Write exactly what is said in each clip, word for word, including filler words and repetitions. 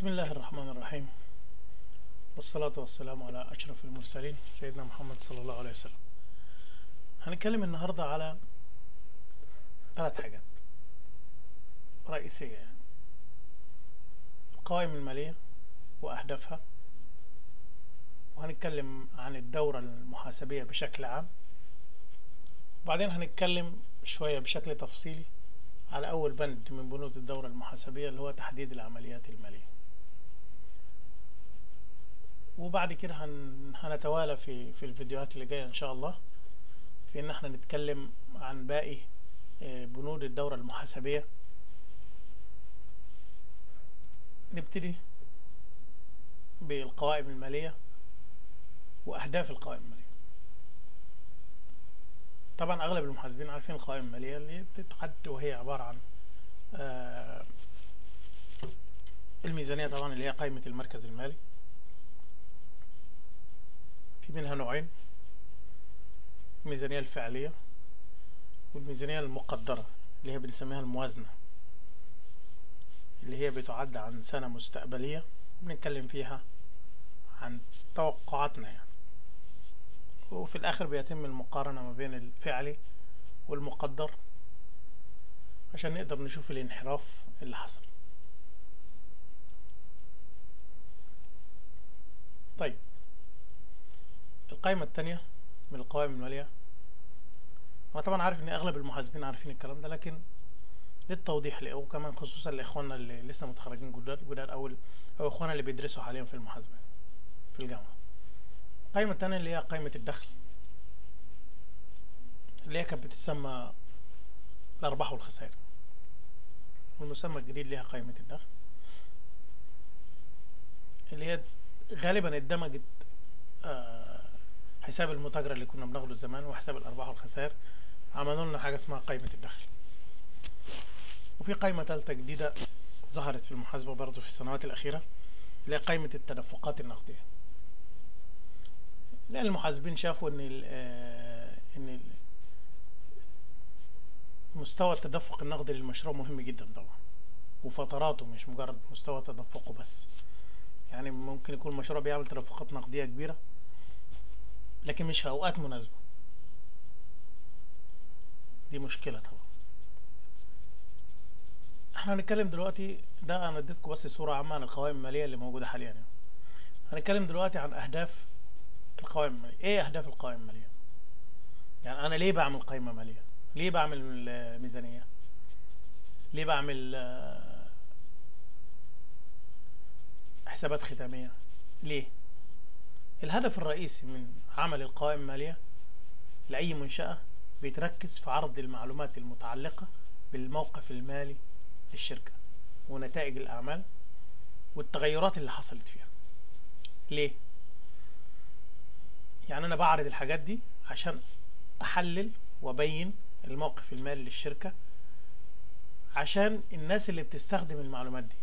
بسم الله الرحمن الرحيم، والصلاة والسلام على أشرف المرسلين سيدنا محمد صلى الله عليه وسلم. هنتكلم النهاردة على ثلاث حاجات رئيسية، يعني القوائم المالية وأهدافها، وهنتكلم عن الدورة المحاسبية بشكل عام، وبعدين هنتكلم شوية بشكل تفصيلي على أول بند من بنود الدورة المحاسبية اللي هو تحديد العمليات المالية، وبعد كده هن... هنتوالى في في الفيديوهات اللي جاية إن شاء الله في إن احنا نتكلم عن باقي بنود الدورة المحاسبية. نبتدي بالقوائم المالية وأهداف القوائم المالية. طبعا اغلب المحاسبين عارفين القوائم الماليه اللي بتتحدد، وهي عباره عن آه الميزانيه طبعا اللي هي قائمه المركز المالي، في منها نوعين، الميزانيه الفعليه والميزانيه المقدره اللي هي بنسميها الموازنه، اللي هي بتعد عن سنه مستقبليه بنتكلم فيها عن توقعاتنا يعني، وفي الآخر بيتم المقارنة ما بين الفعلي والمقدر عشان نقدر نشوف الانحراف اللي حصل. طيب، القائمة التانية من القوائم المالية، أنا طبعا عارف إن أغلب المحاسبين عارفين الكلام ده، لكن للتوضيح له، وكمان خصوصا لإخواننا اللي لسه متخرجين جداد أو أو إخواننا اللي بيدرسوا حاليا في المحاسبة في الجامعة. القائمة التانية اللي هي قائمة الدخل، اللي هي كانت بتسمى الأرباح والخسائر، والمسمى الجديد ليها قائمة الدخل، اللي هي غالبا اتدمجت آه حساب المتاجرة اللي كنا بناخده زمان وحساب الأرباح والخسائر، عملوا لنا حاجة اسمها قائمة الدخل. وفي قائمة تالتة جديدة ظهرت في المحاسبة برضه في السنوات الأخيرة، اللي هي قائمة التدفقات النقدية، لأن المحاسبين شافوا إن ال إن مستوى التدفق النقدي للمشروع مهم جدا طبعا، وفتراته، مش مجرد مستوى تدفقه بس، يعني ممكن يكون المشروع بيعمل تدفقات نقدية كبيرة لكن مش في أوقات مناسبة، دي مشكلة طبعا. احنا هنتكلم دلوقتي، ده أنا اديتكم بس صورة عامة عن القوائم المالية اللي موجودة حاليا يعني. هنتكلم دلوقتي عن أهداف القوائم المالية. ايه اهداف القوائم المالية؟ يعني انا ليه بعمل قائمة مالية؟ ليه بعمل ميزانية؟ ليه بعمل حسابات ختامية؟ ليه؟ الهدف الرئيسي من عمل القوائم المالية لأي منشأة بيتركز في عرض المعلومات المتعلقة بالموقف المالي للشركة ونتائج الأعمال والتغيرات اللي حصلت فيها. ليه؟ يعني أنا بعرض الحاجات دي عشان أحلل وأبين الموقف المالي للشركة، عشان الناس اللي بتستخدم المعلومات دي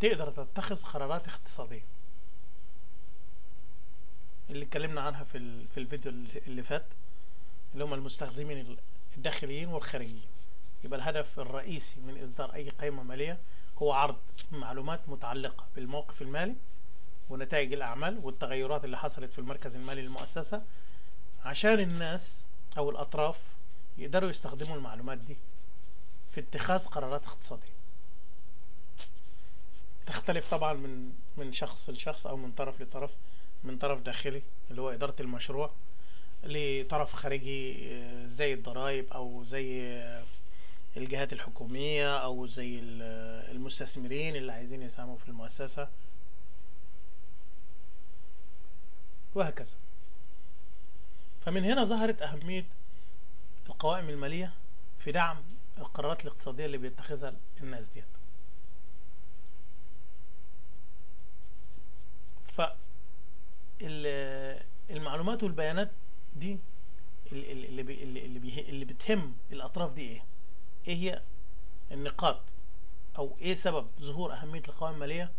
تقدر تتخذ قرارات اقتصادية، اللي اتكلمنا عنها في في الفيديو اللي فات، اللي هم المستخدمين الداخليين والخارجيين. يبقى الهدف الرئيسي من إصدار أي قائمة مالية هو عرض معلومات متعلقة بالموقف المالي ونتائج الأعمال والتغيرات اللي حصلت في المركز المالي للمؤسسة، عشان الناس أو الأطراف يقدروا يستخدموا المعلومات دي في اتخاذ قرارات اقتصادية. تختلف طبعا من من شخص لشخص أو من طرف لطرف، من طرف داخلي اللي هو إدارة المشروع، لطرف خارجي زي الضرائب أو زي الجهات الحكومية أو زي المستثمرين اللي عايزين يساهموا في المؤسسة، وهكذا. فمن هنا ظهرت أهمية القوائم المالية في دعم القرارات الاقتصادية اللي بيتخذها الناس ديت. فالمعلومات والبيانات دي اللي بي اللي بي اللي بتهم الأطراف دي إيه؟ إيه هي النقاط أو إيه سبب ظهور أهمية القوائم المالية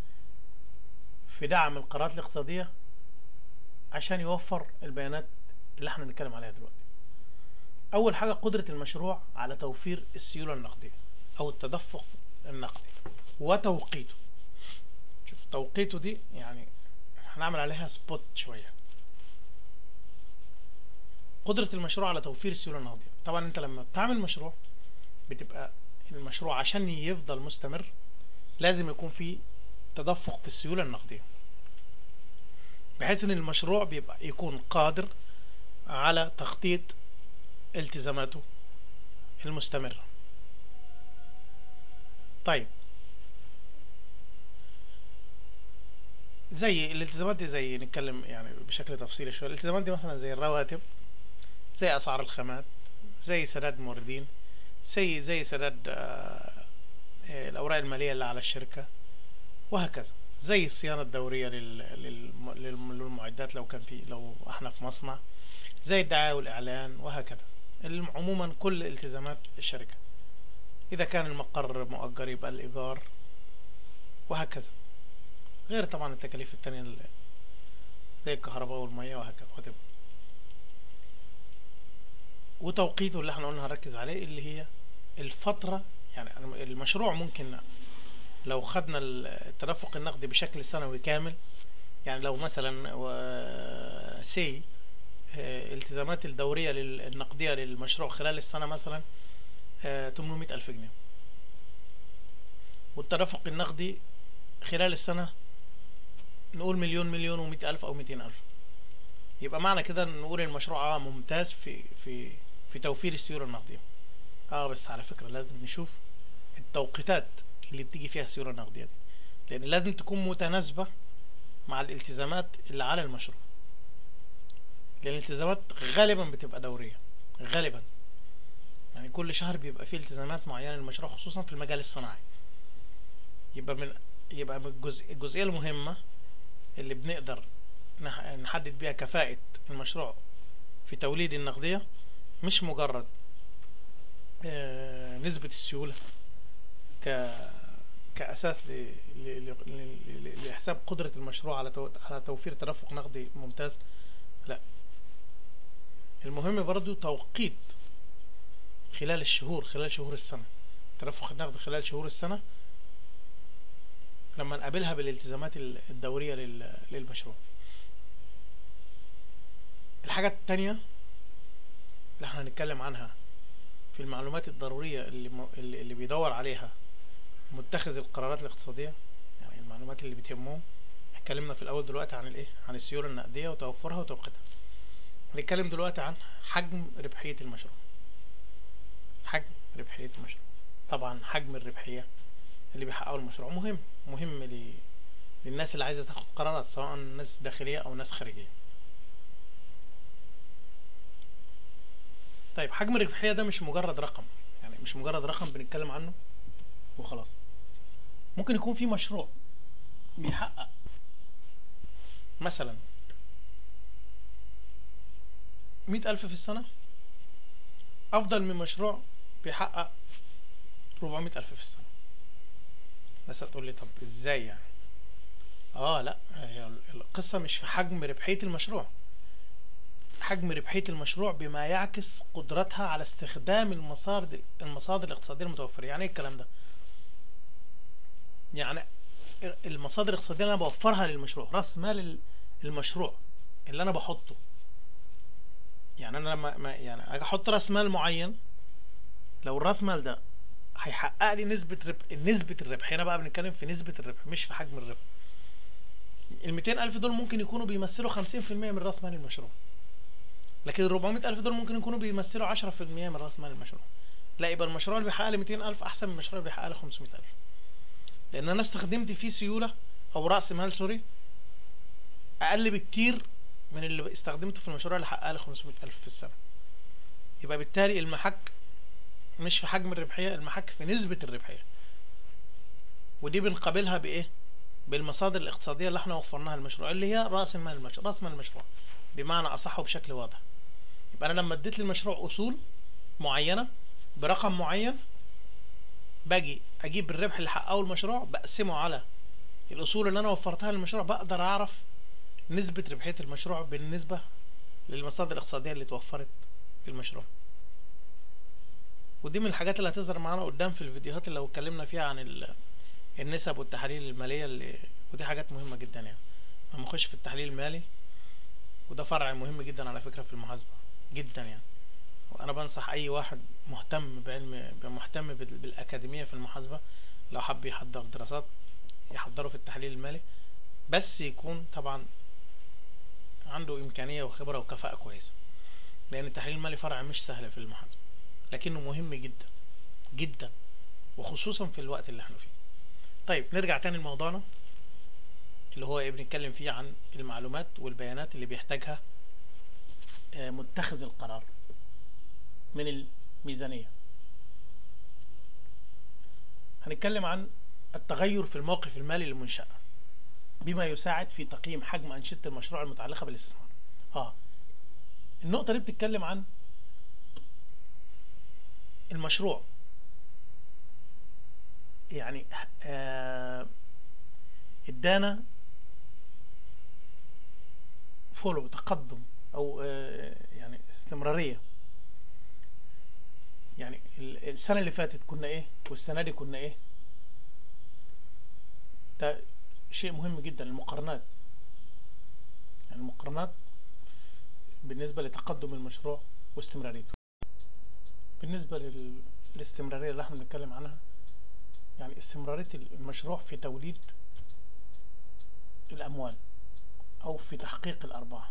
في دعم القرارات الاقتصادية عشان يوفر البيانات اللي احنا نتكلم عليها دلوقتي. اول حاجة قدرة المشروع على توفير السيولة النقدية او التدفق النقدي وتوقيته. شوف توقيته دي يعني هنعمل عليها سبوت شويه. قدرة المشروع على توفير سيولة ناضية. طبعا انت لما بتعمل مشروع بتبقى المشروع عشان يفضل مستمر لازم يكون فيه تدفق في السيولة النقدية، بحيث ان المشروع بيبقى يكون قادر على تخطيط التزاماته المستمرة. طيب زي الالتزامات دي، زي نتكلم يعني بشكل تفصيلي شوية، الالتزامات دي مثلا زي الرواتب، زي اسعار الخامات، زي سداد موردين، زي زي سداد الاوراق المالية اللي على الشركة، وهكذا. زي الصيانة الدورية للمعدات لو كان في لو احنا في مصنع، زي الدعاية والاعلان، وهكذا. عموما كل التزامات الشركة، اذا كان المقر مؤجر يبقى الايجار، وهكذا. غير طبعا التكاليف التانية زي الكهرباء والمية وهكذا وهكذا. وتوقيته اللي احنا قلنا هنركز عليه، اللي هي الفترة. يعني المشروع ممكن لو خدنا التدفق النقدي بشكل سنوي كامل، يعني لو مثلا سي التزامات الدورية النقدية للمشروع خلال السنة مثلا تمنمية ألف جنيه، والتدفق النقدي خلال السنة نقول مليون مليون ومئة ألف أو مئتين ألف، يبقى معنى كده نقول المشروع اه ممتاز في في في توفير السيولة النقدية. اه بس على فكرة لازم نشوف التوقيتات اللي بتيجي فيها السيولة النقدية دي، لأن لازم تكون متناسبة مع الالتزامات اللي على المشروع، لأن الالتزامات غالبا بتبقى دورية غالبا، يعني كل شهر بيبقى فيه التزامات معينة للمشروع خصوصا في المجال الصناعي. يبقى من يبقى من الجزء الجزئية المهمة اللي بنقدر نحدد بيها كفاءة المشروع في توليد النقدية، مش مجرد نسبة السيولة كأساس لحساب قدرة المشروع على توفير تدفق نقدي ممتاز. لا، المهم برضو توقيت خلال الشهور، خلال شهور السنة، تدفق النقد خلال شهور السنة لما نقابلها بالالتزامات الدورية للمشروع. الحاجة التانية اللي احنا هنتكلم عنها في المعلومات الضرورية اللي, م... اللي بيدور عليها متخذ القرارات الاقتصادية، يعني المعلومات اللي بتهمهم. اتكلمنا في الأول دلوقتي عن الايه؟ عن السيولة النقدية وتوفرها وتوقيتها. هنتكلم دلوقتي عن حجم ربحية المشروع. حجم ربحية المشروع. طبعا حجم الربحية اللي بيحققوا المشروع مهم مهم ل... للناس اللي عايزة تاخد قرارات، سواء ناس داخلية أو ناس خارجية. طيب حجم الربحية ده مش مجرد رقم، يعني مش مجرد رقم بنتكلم عنه وخلاص. ممكن يكون في مشروع بيحقق مثلا مئة ألف في السنة أفضل من مشروع بيحقق ربعمئة ألف في السنة. بس هتقول لي طب ازاي يعني؟ اه لا، هي القصة مش في حجم ربحية المشروع. حجم ربحية المشروع بما يعكس قدرتها على استخدام المصادر المصادر الاقتصادية المتوفرة. يعني ايه الكلام ده؟ يعني المصادر الاقتصادية اللي انا بوفرها للمشروع، راس مال المشروع اللي انا بحطه. يعني انا لما يعني اجي احط راس مال معين، لو الراس مال ده هيحقق لي نسبة ربح، نسبة الربح هنا بقى بنتكلم في نسبة الربح مش في حجم الربح. ال مئتين ألف دول ممكن يكونوا بيمثلوا خمسين في المية من راس مال المشروع، لكن ال ربعمئة ألف دول ممكن يكونوا بيمثلوا عشرة في المية من راس مال المشروع. لا، يبقى المشروع اللي بيحقق لي مئتين ألف أحسن من المشروع اللي بيحقق لي خمسمئة ألف، لأن أنا استخدمت فيه سيولة أو رأس مال سوري أقل بكتير من اللي استخدمته في المشروع اللي حقق لي خمسمئة ألف في السنة. يبقى بالتالي المحك مش في حجم الربحية، المحك في نسبة الربحية، ودي بنقابلها بإيه؟ بالمصادر الاقتصادية اللي احنا وفرناها للمشروع، اللي هي رأس مال المشروع، رأس مال المشروع بمعنى أصح وبشكل واضح. يبقى أنا لما اديت للمشروع أصول معينة برقم معين، باجي أجيب الربح اللي حققه المشروع بقسمه على الأصول اللي أنا وفرتها للمشروع، بقدر أعرف نسبة ربحية المشروع بالنسبة للمصادر الاقتصادية اللي اتوفرت في المشروع. ودي من الحاجات اللي هتظهر معانا قدام في الفيديوهات اللي لو اتكلمنا فيها عن النسب والتحاليل المالية اللي ودي حاجات مهمه جدا يعني. لما اخش في التحليل المالي، وده فرع مهم جدا على فكره في المحاسبه جدا يعني، وانا بنصح اي واحد مهتم بعلم مهتم بالاكاديميه في المحاسبه لو حب يحضر دراسات يحضره في التحليل المالي، بس يكون طبعا عنده امكانيه وخبره وكفاءه كويسه، لان التحليل المالي فرع مش سهل في المحاسبه، لكنه مهم جدا جدا وخصوصا في الوقت اللي احنا فيه. طيب نرجع تاني لموضوعنا اللي هو ايه، بنتكلم فيه عن المعلومات والبيانات اللي بيحتاجها متخذ القرار من الميزانية. هنتكلم عن التغير في الموقف المالي للمنشأة بما يساعد في تقييم حجم أنشطة المشروع المتعلقة بالاستثمار. اه النقطة دي بتتكلم عن المشروع، يعني آه ادانا فولو تقدم او آه يعني استمرارية. يعني السنة اللي فاتت كنا ايه والسنة دي كنا ايه، ده شيء مهم جدا. المقارنات، يعني المقارنات بالنسبة لتقدم المشروع واستمراريته. بالنسبة للاستمرارية اللي احنا بنتكلم عنها، يعني استمرارية المشروع في توليد الأموال أو في تحقيق الأرباح،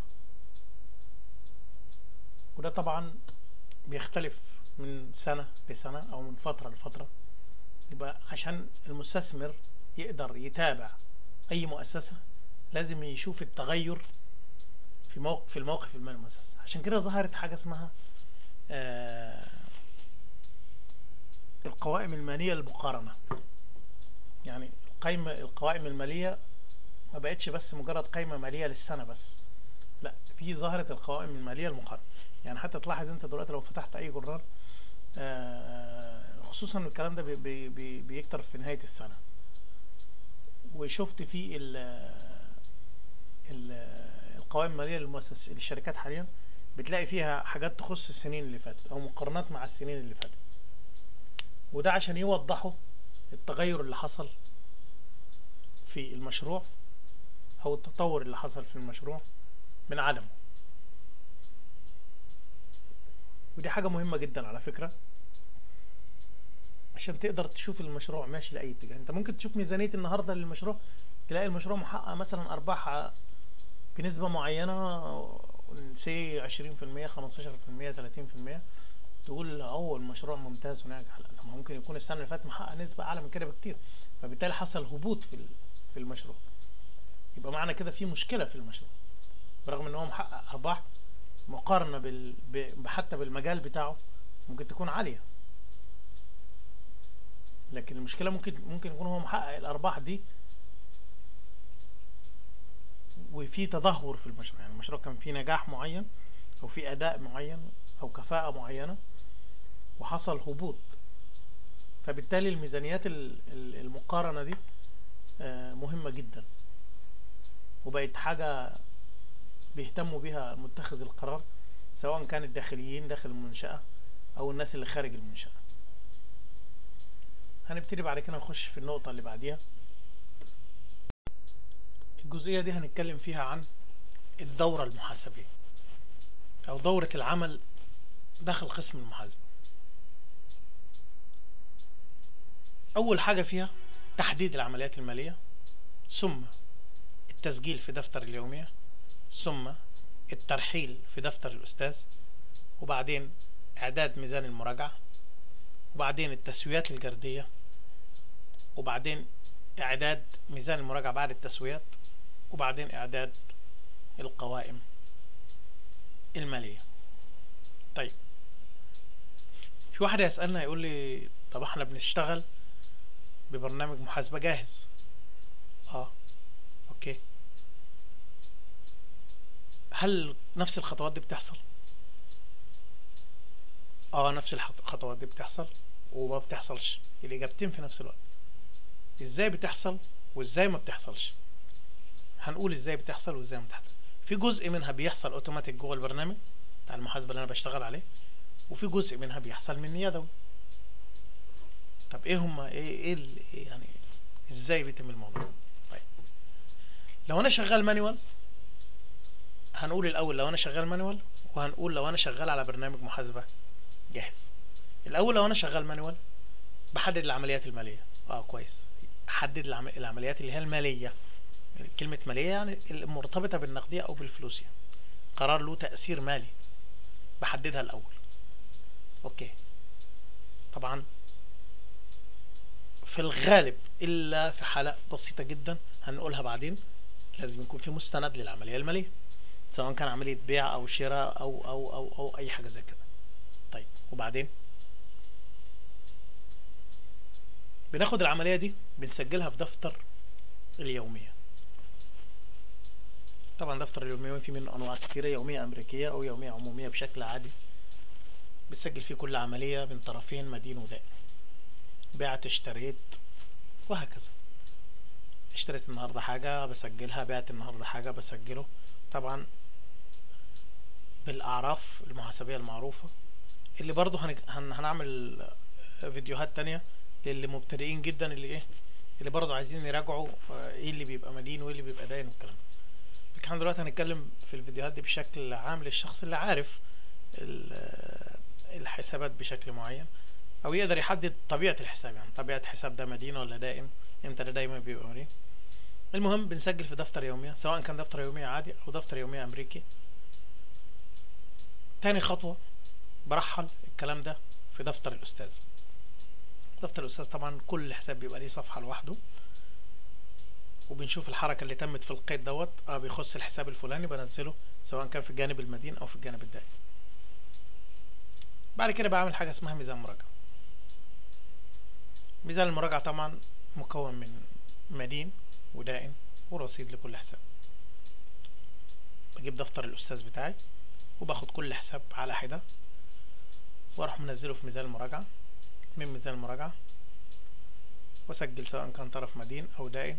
وده طبعا بيختلف من سنة لسنة أو من فترة لفترة. يبقى عشان المستثمر يقدر يتابع أي مؤسسة لازم يشوف التغير في موقف في الموقف المالي المؤسسة. عشان كده ظهرت حاجة اسمها آه القوائم المالية للمقارنة. يعني القائمة القوائم المالية ما بقتش بس مجرد قائمة مالية للسنة بس، لا، في ظاهرة القوائم المالية المقارنة. يعني حتى تلاحظ انت دلوقتي لو فتحت اي جرار، خصوصا الكلام ده بي بي بي بيكتر في نهاية السنة، وشفت فيه ال ال القوائم المالية للمؤسسات للشركات حاليا، بتلاقي فيها حاجات تخص السنين اللي فاتت او مقارنات مع السنين اللي فاتت، وده عشان يوضحوا التغير اللي حصل في المشروع او التطور اللي حصل في المشروع من عدمه. ودي حاجة مهمة جدا على فكرة، عشان تقدر تشوف المشروع ماشي لأي اتجاه. انت ممكن تشوف ميزانية النهاردة للمشروع، تلاقي المشروع محقق مثلا ارباح بنسبة معينة، سي عشرين في المية، خمستاشر في المية، تلاتين في المية، تقول اه المشروع ممتاز وناجح. لا، ممكن يكون السنة اللي فاتت محقق نسبة اعلى من كده بكتير، فبالتالي حصل هبوط في في المشروع. يبقى معنى كده في مشكلة في المشروع، برغم ان هو محقق ارباح مقارنة بال... ب... حتى بالمجال بتاعه ممكن تكون عالية، لكن المشكلة ممكن ممكن يكون هو محقق الارباح دي وفي تدهور في المشروع. يعني المشروع كان فيه نجاح معين او في اداء معين او كفاءة معينة، وحصل هبوط، فبالتالي الميزانيات المقارنة دي مهمة جدا، وبقت حاجة بيهتموا بها متخذ القرار، سواء كان الداخليين داخل المنشأة او الناس اللي خارج المنشأة. هنبتدي بعد كده نخش في النقطة اللي بعديها. الجزئية دي هنتكلم فيها عن الدورة المحاسبية او دورة العمل داخل قسم المحاسبة. اول حاجة فيها تحديد العمليات المالية، ثم التسجيل في دفتر اليومية، ثم الترحيل في دفتر الأستاذ، وبعدين إعداد ميزان المراجعة، وبعدين التسويات الجردية، وبعدين إعداد ميزان المراجعة بعد التسويات، وبعدين إعداد القوائم المالية. طيب في واحد يسألنا يقول لي طب احنا بنشتغل ببرنامج محاسبة جاهز. اه اوكي، هل نفس الخطوات دي بتحصل؟ اه نفس الخطوات دي بتحصل وما بتحصلش، الاجابتين في نفس الوقت. ازاي بتحصل وازاي ما بتحصلش؟ هنقول ازاي بتحصل وازاي ما بتحصل. في جزء منها بيحصل اوتوماتيك جوه البرنامج بتاع المحاسبة اللي انا بشتغل عليه، وفي جزء منها بيحصل مني يدوي. طب ايه هما ايه ايه يعني ازاي بيتم الموضوع؟ طيب لو انا شغال مانيوال هنقول الاول لو انا شغال مانيوال، وهنقول لو انا شغال على برنامج محاسبه جاهز. الاول لو انا شغال مانيوال بحدد العمليات الماليه. اه كويس، احدد العمليات اللي هي الماليه. كلمه ماليه يعني المرتبطه بالنقديه او بالفلوس، يعني قرار له تاثير مالي بحددها الاول. اوكي، طبعا في الغالب الا في حالة بسيطة جدا هنقولها بعدين لازم يكون في مستند للعملية المالية، سواء كان عملية بيع او شراء او او او او اي حاجة زي كده. طيب وبعدين بناخد العملية دي بنسجلها في دفتر اليومية. طبعا دفتر اليومية في منه انواع كتيرة، يومية امريكية او يومية عمومية بشكل عادي بتسجل فيه كل عملية من طرفين، مدين ودائن، بعت اشتريت وهكذا. اشتريت النهاردة حاجة بسجلها، بعت النهاردة حاجة بسجله، طبعا بالأعراف المحاسبية المعروفة اللي برضو هن... هن... هنعمل فيديوهات تانية للي مبتدئين جدا، اللي ايه اللي برضو عايزين يراجعوا ايه اللي بيبقى مدين وايه اللي بيبقى داين والكلام ده. لكن دلوقتي هنتكلم في الفيديوهات دي بشكل عام للشخص اللي عارف الحسابات بشكل معين، او يقدر يحدد طبيعة الحساب، يعني طبيعة حساب ده مدين ولا دائم، امتى ده دايما بيبقى مدين. المهم بنسجل في دفتر يومية، سواء كان دفتر يومية عادي او دفتر يومية امريكي. تاني خطوة برحل الكلام ده في دفتر الاستاذ. دفتر الاستاذ طبعا كل حساب بيبقى ليه صفحة لوحده، وبنشوف الحركة اللي تمت في القيد دوت اه بيخص الحساب الفلاني بنزله، سواء كان في الجانب المدين او في الجانب الدائم. بعد كده بعمل حاجة اسمها ميزان مراجعة. ميزان المراجعة طبعا مكون من مدين ودائن ورصيد لكل حساب. بجيب دفتر الأستاذ بتاعي وباخد كل حساب على حدة واروح منزله في ميزان المراجعة. من ميزان المراجعة واسجل سواء كان طرف مدين أو دائن.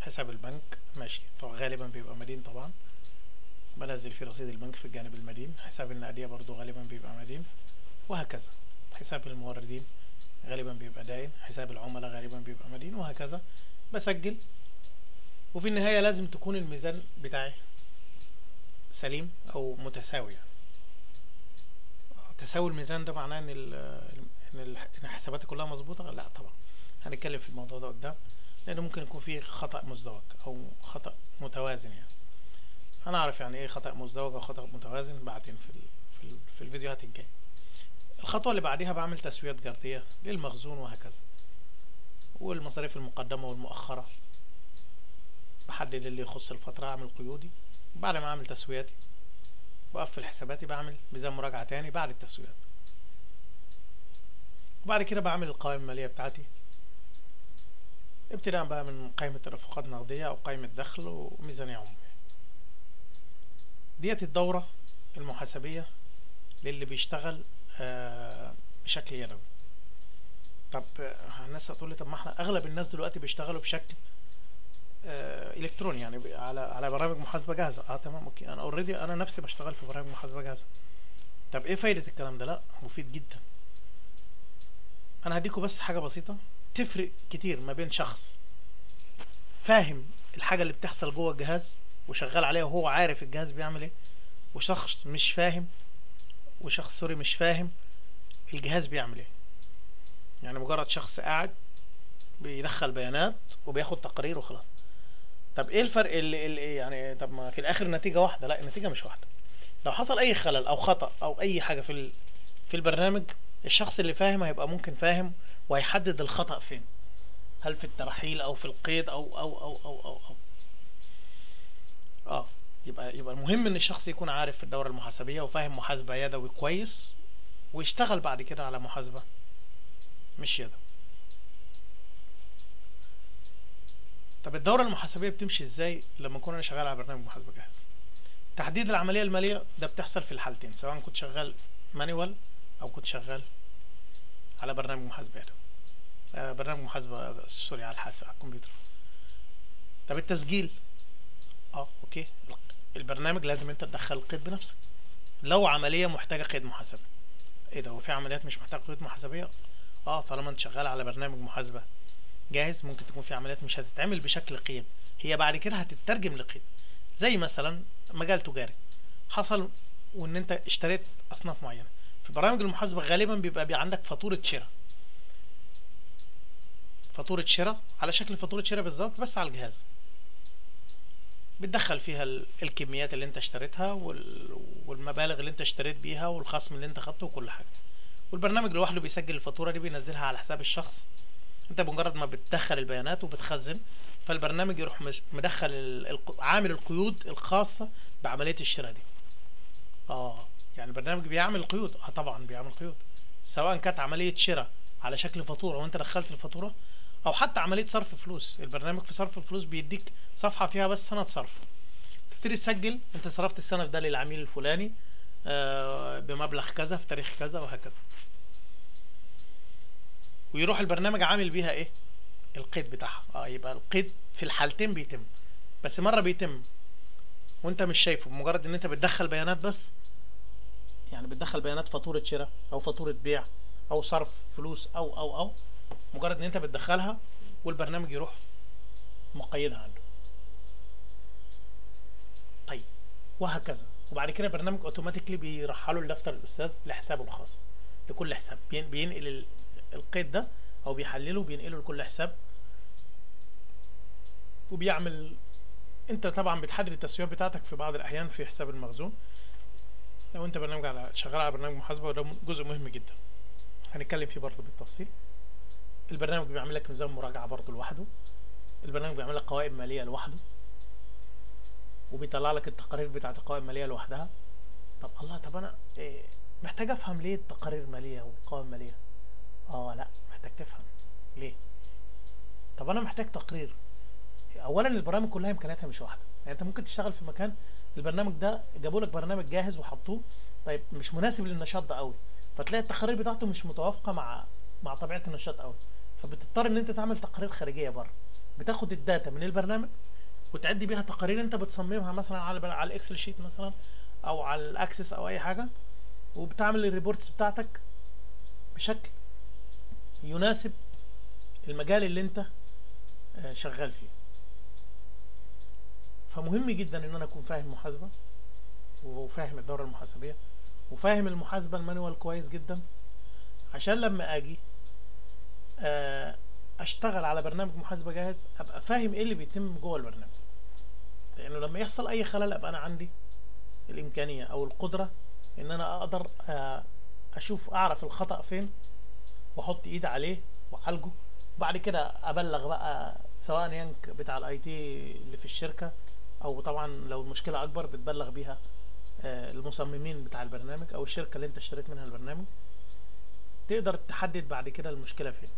حساب البنك ماشي، طبعا غالبا بيبقى مدين، طبعا بنزل في رصيد البنك في الجانب المدين. حساب النقدية برضو غالبا بيبقى مدين وهكذا. حساب الموردين غالبا بيبقى دائن، حساب العملاء غالبا بيبقى مدين وهكذا. بسجل، وفي النهاية لازم تكون الميزان بتاعي سليم او متساوي. تساوي الميزان ده معناه ان ان حساباتي كلها مظبوطة؟ لا طبعا، هنتكلم في الموضوع ده قدام لان ممكن يكون فيه خطأ مزدوج او خطأ متوازن. يعني هنعرف يعني ايه خطأ مزدوج او خطأ متوازن بعدين في في, في الفيديوهات الجاية. الخطوة اللي بعديها بعمل تسويات جردية للمخزون وهكذا، والمصاريف المقدمة والمؤخرة. بحدد اللي يخص الفترة، اعمل قيودي. بعد ما اعمل تسوياتي واقفل حساباتي بعمل ميزان مراجعة تاني بعد التسويات. وبعد كده بعمل القوائم المالية بتاعتي، ابتداء بقى من قائمة الرفقات النقدية او قائمة دخل وميزانية عمومية. ديت الدورة المحاسبية للي بيشتغل آه بشكل يدوي. طب الناس هتقول لي طب ما احنا اغلب الناس دلوقتي بيشتغلوا بشكل آه الكتروني، يعني على على برامج محاسبه جاهزه. اه تمام اوكي، انا اوريدي انا نفسي بشتغل في برامج محاسبه جاهزه. طب ايه فايده الكلام ده؟ لا مفيد جدا. انا هديكوا بس حاجه بسيطه تفرق كتير ما بين شخص فاهم الحاجه اللي بتحصل جوه الجهاز وشغال عليها وهو عارف الجهاز بيعمل ايه، وشخص مش فاهم وشخص سوري مش فاهم الجهاز بيعمل ايه. يعني مجرد شخص قاعد بيدخل بيانات وبياخد تقارير وخلاص. طب ايه الفرق اللي, اللي يعني طب ما في الاخر نتيجه واحده؟ لا النتيجه مش واحده. لو حصل اي خلل او خطا او اي حاجه في في البرنامج، الشخص اللي فاهم هيبقى ممكن فاهم وهيحدد الخطا فين، هل في الترحيل او في القيد او او او او او, أو. اه يبقى يبقى المهم ان الشخص يكون عارف في الدورة المحاسبية وفاهم محاسبة يدوي كويس، ويشتغل بعد كده على محاسبة مش يدوي. طب الدورة المحاسبية بتمشي ازاي لما اكون انا شغال على برنامج محاسبة جاهز؟ تحديد العملية المالية ده بتحصل في الحالتين، سواء كنت شغال مانيوال او كنت شغال على برنامج محاسبة يدوي. آه برنامج محاسبة سوري على الحاسب على الكمبيوتر. طب التسجيل، اه اوكي البرنامج لازم انت تدخل القيد بنفسك لو عمليه محتاجه قيد محاسبي. ايه ده، هو في عمليات مش محتاجه قيد محاسبيه؟ اه طالما انت شغال على برنامج محاسبه جاهز. ممكن تكون في عمليات مش هتتعمل بشكل قيم، هي بعد كده هتترجم لقيم، زي مثلا مجال تجاري حصل وان انت اشتريت اصناف معينه. في برامج المحاسبه غالبا بيبقى عندك فاتوره شراء، فاتوره شراء على شكل فاتوره شراء بالظبط بس على الجهاز، بتدخل فيها الكميات اللي انت اشتريتها والمبالغ اللي انت اشتريت بيها والخصم اللي انت خدته وكل حاجه، والبرنامج لوحده بيسجل الفاتوره دي بينزلها على حساب الشخص. انت بمجرد ما بتدخل البيانات وبتخزن، فالبرنامج يروح مدخل عامل القيود الخاصه بعمليه الشراء دي. اه يعني البرنامج بيعمل قيود، اه طبعا بيعمل قيود، سواء كانت عمليه شراء على شكل فاتوره وانت دخلت الفاتوره، او حتى عمليه صرف فلوس. البرنامج في صرف الفلوس بيديك صفحه فيها بس سنه صرف، تبتدي تسجل انت صرفت السنه ده للعميل الفلاني آه بمبلغ كذا في تاريخ كذا وهكذا، ويروح البرنامج عامل بيها ايه القيد بتاعها. اه يبقى القيد في الحالتين بيتم، بس مره بيتم وانت مش شايفه بمجرد ان انت بتدخل بيانات بس، يعني بتدخل بيانات فاتوره شراء او فاتوره بيع او صرف فلوس او او او مجرد ان انت بتدخلها والبرنامج يروح مقيدها عنده. طيب وهكذا، وبعد كده البرنامج اوتوماتيكلي بيرحله لدفتر الاستاذ لحسابه الخاص، لكل حساب بينقل القيد ده او بيحلله بينقله لكل حساب، وبيعمل انت طبعا بتحدد التسويات بتاعتك في بعض الاحيان في حساب المخزون لو انت برنامج على شغال على برنامج محاسبه، وده جزء مهم جدا هنتكلم فيه برضه بالتفصيل. البرنامج بيعمل لك نظام مراجعه برضه لوحده، البرنامج بيعمل لك قوائم ماليه لوحده، وبيطلع لك التقارير بتاعه القوائم الماليه لوحدها. طب الله، طب انا إيه محتاج افهم ليه التقارير ماليه والقوائم ماليه؟ اه لا محتاج تفهم ليه. طب انا محتاج تقرير. اولا البرامج كلها امكانياتها مش واحده، يعني انت ممكن تشتغل في مكان البرنامج ده جابوا لك برنامج جاهز وحطوه، طيب مش مناسب للنشاط ده قوي، فتلاقي التقارير بتاعته مش متوافقه مع مع طبيعه النشاط قوي، فبتضطر ان انت تعمل تقارير خارجيه بره، بتاخد الداتا من البرنامج وتعدي بيها تقارير انت بتصممها مثلا على على الاكسل شيت مثلا او على الاكسس او اي حاجه، وبتعمل الريبورتس بتاعتك بشكل يناسب المجال اللي انت شغال فيه. فمهم جدا ان انا اكون فاهم محاسبه وفاهم الدوره المحاسبيه وفاهم المحاسبه المانوال كويس جدا، عشان لما اجي اشتغل على برنامج محاسبه جاهز ابقى فاهم ايه اللي بيتم جوه البرنامج، لانه لما يحصل اي خلل ابقى انا عندي الامكانيه او القدره ان انا اقدر اشوف اعرف الخطأ فين واحط ايد عليه واعالجه، وبعد كده ابلغ بقى سواء ينك بتاع الاي تي اللي في الشركه، او طبعا لو المشكله اكبر بتبلغ بيها المصممين بتاع البرنامج او الشركه اللي انت اشتريت منها البرنامج، تقدر تحدد بعد كده المشكله فين.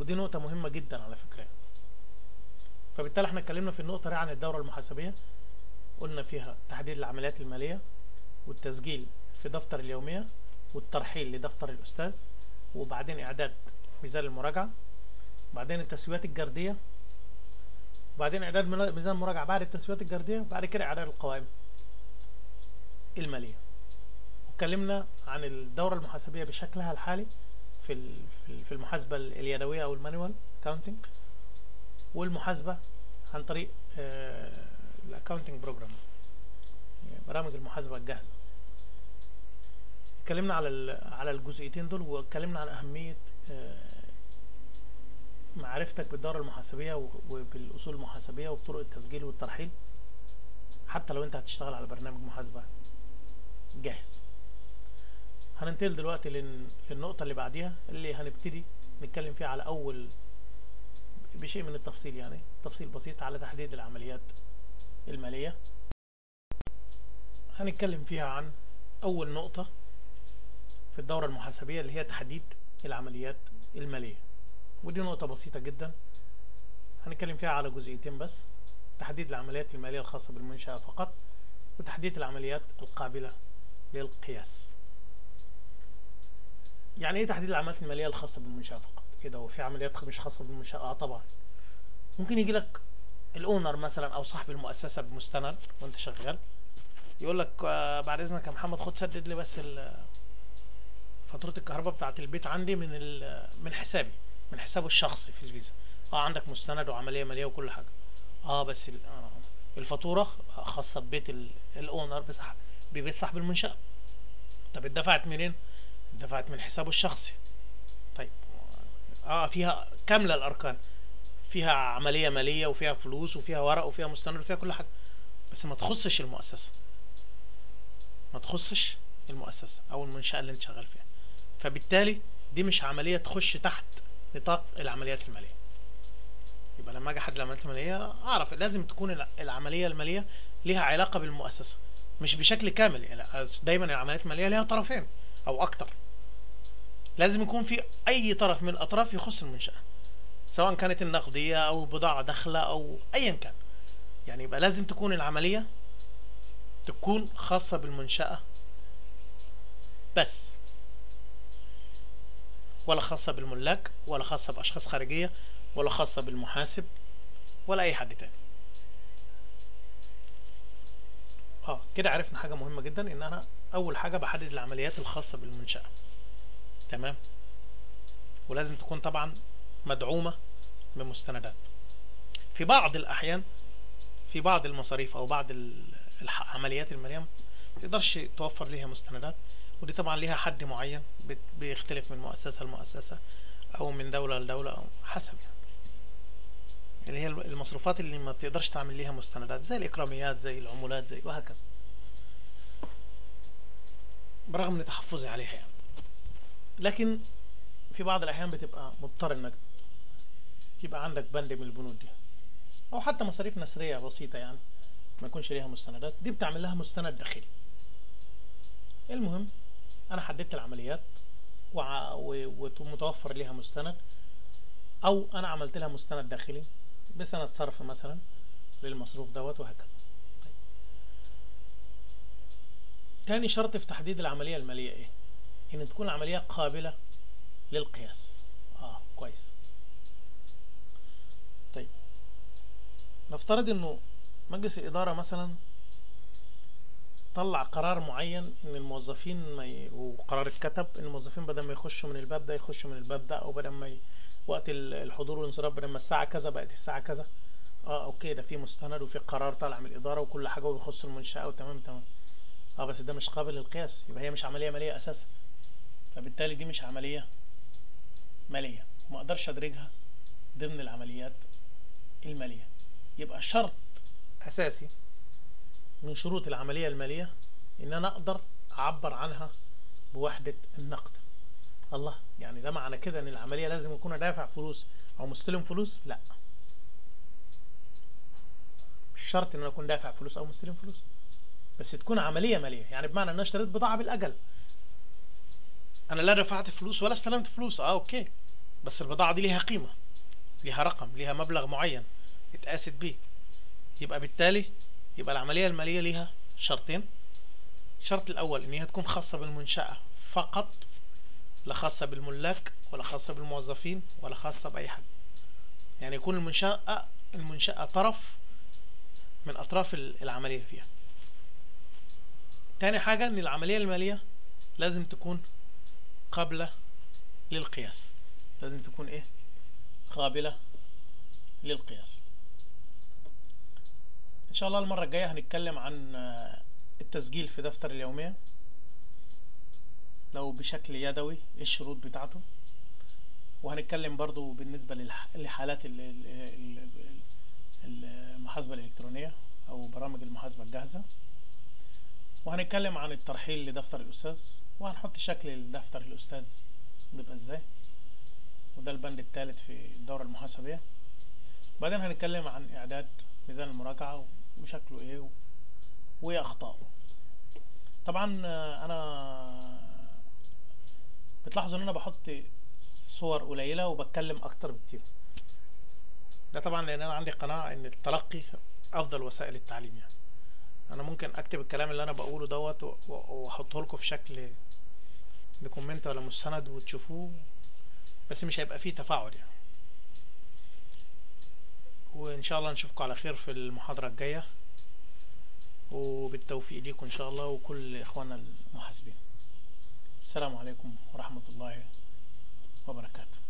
ودي نقطه مهمه جدا على فكره. فبالتالي احنا اتكلمنا في النقطه دي عن الدوره المحاسبيه، قلنا فيها تحديد العمليات الماليه والتسجيل في دفتر اليوميه والترحيل لدفتر الاستاذ، وبعدين اعداد ميزان المراجعه، بعدين التسويات الجرديه، وبعدين اعداد ميزان المراجعه بعد التسويات الجرديه، بعد كده اعداد القوائم الماليه. اتكلمنا عن الدوره المحاسبيه بشكلها الحالي في في المحاسبه اليدويه او المانوال اكاونتنج، والمحاسبه عن طريق الاكاونتنج بروجرام برامج المحاسبه الجاهزه. اتكلمنا على على الجزئيتين دول، واتكلمنا عن اهميه معرفتك بالدوره المحاسبيه وبالاصول المحاسبيه وبطرق التسجيل والترحيل، حتى لو انت هتشتغل على برنامج محاسبه جاهز. هننتقل دلوقتي للنقطه اللي بعديها اللي هنبتدي نتكلم فيها على اول بشيء من التفصيل، يعني تفصيل بسيط على تحديد العمليات الماليه. هنتكلم فيها عن اول نقطه في الدورة المحاسبية اللي هي تحديد العمليات المالية، ودي نقطة بسيطة جدا هنتكلم فيها على جزئيتين بس، تحديد العمليات المالية الخاصة بالمنشأة فقط، وتحديد العمليات القابلة للقياس. يعني ايه تحديد العمليات المالية الخاصة بالمنشأة فقط؟ كده وفي عمليات مش خاصة بالمنشأة؟ اه طبعا. ممكن يجي لك الاونر مثلا او صاحب المؤسسة بمستند وانت شغال يقول لك آه بعد اذنك يا محمد خد سدد لي بس ال فاتورة الكهرباء بتاعت البيت عندي من من حسابي، من حسابه الشخصي في الفيزا. اه عندك مستند وعمليه ماليه وكل حاجه. اه بس الفاتوره خاصه ببيت الاونر ببيت صاحب المنشاه. طب اتدفعت منين؟ اتدفعت من حسابه الشخصي. طيب اه فيها كامله الاركان، فيها عمليه ماليه وفيها فلوس وفيها ورق وفيها مستند وفيها كل حاجه، بس ما تخصش المؤسسه، ما تخصش المؤسسه او المنشاه اللي انت شغال فيها. فبالتالي دي مش عمليه تخش تحت نطاق العمليات الماليه. يبقى لما اجي احدد العمليات الماليه اعرف لازم تكون العمليه الماليه ليها علاقه بالمؤسسه، مش بشكل كامل. يعني دايما العمليات الماليه ليها طرفين او اكتر، لازم يكون في اي طرف من الاطراف يخص المنشاه، سواء كانت النقديه او بضاعه داخله او ايا كان. يعني يبقى لازم تكون العمليه تكون خاصه بالمنشاه بس، ولا خاصه بالملاك، ولا خاصه باشخاص خارجيه، ولا خاصه بالمحاسب، ولا اي حد تاني. اه كده عرفنا حاجه مهمه جدا، ان انا اول حاجه بحدد العمليات الخاصه بالمنشاه، تمام، ولازم تكون طبعا مدعومه بمستندات. في بعض الاحيان في بعض المصاريف او بعض العمليات الماليه ما تقدرش توفر ليها مستندات، ودي طبعا ليها حد معين بيختلف من مؤسسه لمؤسسه او من دوله لدوله او حسب، يعني اللي هي المصروفات اللي ما بتقدرش تعمل ليها مستندات زي الاكراميات زي العمولات زي وهكذا، برغم ان تحفظي عليها يعني، لكن في بعض الاحيان بتبقى مضطر انك يبقى عندك بند من البنود دي، او حتى مصاريف نسريه بسيطه يعني ما يكونش ليها مستندات، دي بتعمل لها مستند داخلي. المهم انا حددت العمليات ومتوفر ليها مستند، او انا عملت لها مستند داخلي بسند صرف مثلا للمصروف دوت وهكذا. طيب تاني شرط في تحديد العمليه الماليه ايه؟ ان تكون العمليه قابله للقياس. اه كويس. طيب نفترض انه مجلس الاداره مثلا طلع قرار معين ان الموظفين ما ي... وقرار اتكتب ان الموظفين بدل ما يخشوا من الباب ده يخشوا من الباب ده، او بدل ما ي... وقت الحضور والانصراف بدل ما الساعه كذا بقت الساعه كذا. اه اوكي، ده في مستند وفي قرار طالع من الاداره وكل حاجه ويخص المنشاه وتمام تمام. اه بس ده مش قابل للقياس، يبقى هي مش عمليه ماليه اساسا، فبالتالي دي مش عمليه ماليه وما اقدرش ادرجها ضمن العمليات الماليه. يبقى شرط اساسي من شروط العمليه الماليه ان انا اقدر اعبر عنها بوحده النقد. الله، يعني ده معنى كده ان العمليه لازم يكون دافع فلوس او مستلم فلوس؟ لا، مش شرط ان انا اكون دافع فلوس او مستلم فلوس، بس تكون عمليه ماليه. يعني بمعنى ان انا اشتريت بضاعه بالاجل، انا لا دفعت فلوس ولا استلمت فلوس. اه اوكي، بس البضاعه دي ليها قيمه، ليها رقم، ليها مبلغ معين اتقاست بيه. يبقى بالتالي يبقى العمليه الماليه ليها شرطين. الشرط الاول ان هي تكون خاصه بالمنشاه فقط، لا خاصه بالملاك ولا خاصه بالموظفين ولا خاصه باي حد. يعني يكون المنشاه المنشاه طرف من اطراف العمليه فيها. تاني حاجه ان العمليه الماليه لازم تكون قابله للقياس، لازم تكون ايه؟ قابله للقياس. ان شاء الله المره الجايه هنتكلم عن التسجيل في دفتر اليوميه لو بشكل يدوي، ايه الشروط بتاعته، وهنتكلم برضو بالنسبه لحالات المحاسبه الالكترونيه او برامج المحاسبه الجاهزه، وهنتكلم عن الترحيل لدفتر الاستاذ، وهنحط شكل دفتر الاستاذ بيبقى ازاي، وده البند الثالث في الدوره المحاسبيه. بعدين هنتكلم عن اعداد ميزان المراجعه وشكله ايه وايه اخطائه. طبعا انا بتلاحظوا ان انا بحط صور قليله وبتكلم اكتر بكتير، ده طبعا لان انا عندي قناعه ان التلقي افضل وسائل التعليم. يعني انا ممكن اكتب الكلام اللي انا بقوله دوت واحطه لكم في شكل لكومنت ولا مستند وتشوفوه، بس مش هيبقى فيه تفاعل يعني. وان شاء الله نشوفكم على خير في المحاضره الجايه، وبالتوفيق ليكم ان شاء الله وكل اخواننا المحاسبين. السلام عليكم ورحمة الله وبركاته.